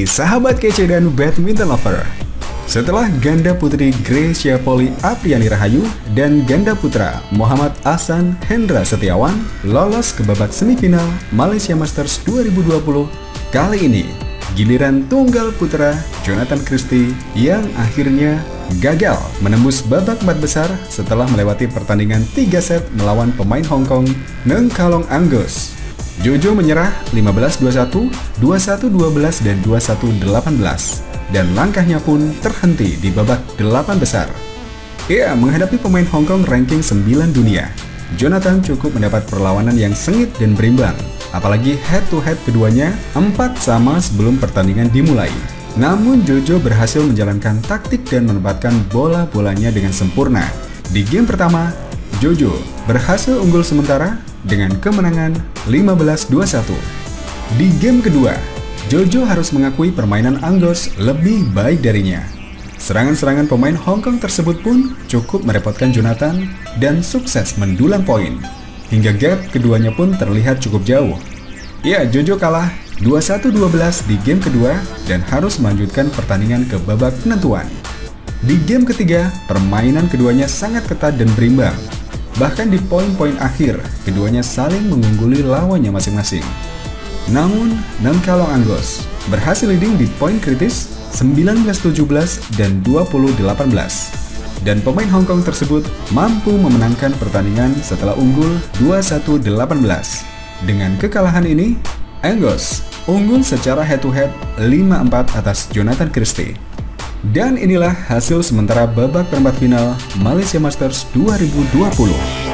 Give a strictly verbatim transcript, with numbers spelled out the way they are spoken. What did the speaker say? bagi sahabat kece dan badminton lover. Setelah ganda putri Gracia Poli Apriani Rahayu dan ganda putra Muhammad Ahsan Hendra Setiawan lolos ke babak semifinal Malaysia Masters dua ribu dua puluh, kali ini giliran tunggal putra Jonatan Christie yang akhirnya gagal menembus babak empat besar setelah melewati pertandingan tiga set melawan pemain Hong Kong Ng Ka Long Angus. Jojo menyerah lima belas dua puluh satu, dua puluh satu dua belas, dan dua puluh satu delapan belas, dan langkahnya pun terhenti di babak delapan besar. Ia menghadapi pemain Hong Kong ranking sembilan dunia. Jonatan cukup mendapat perlawanan yang sengit dan berimbang, apalagi head to head keduanya empat sama sebelum pertandingan dimulai. Namun Jojo berhasil menjalankan taktik dan menempatkan bola-bolanya dengan sempurna. Di game pertama, Jojo berhasil unggul sementara dengan kemenangan lima belas dua puluh satu. Di game kedua, Jojo harus mengakui permainan Angus lebih baik darinya. Serangan-serangan pemain Hong Kong tersebut pun cukup merepotkan Jonatan dan sukses mendulang poin. Hingga gap keduanya pun terlihat cukup jauh. Ya, Jojo kalah dua puluh satu dua belas di game kedua dan harus melanjutkan pertandingan ke babak penentuan. Di game ketiga, permainan keduanya sangat ketat dan berimbang. Bahkan di poin-poin akhir, keduanya saling mengungguli lawannya masing-masing. Namun, Ng Ka Long Angus berhasil leading di poin kritis sembilan belas tujuh belas dan dua puluh delapan belas. Dan pemain Hong Kong tersebut mampu memenangkan pertandingan setelah unggul dua puluh satu delapan belas. Dengan kekalahan ini, Angus unggul secara head-to-head lima empat atas Jonatan Christie. Dan inilah hasil sementara babak perempat final Malaysia Masters dua ribu dua puluh.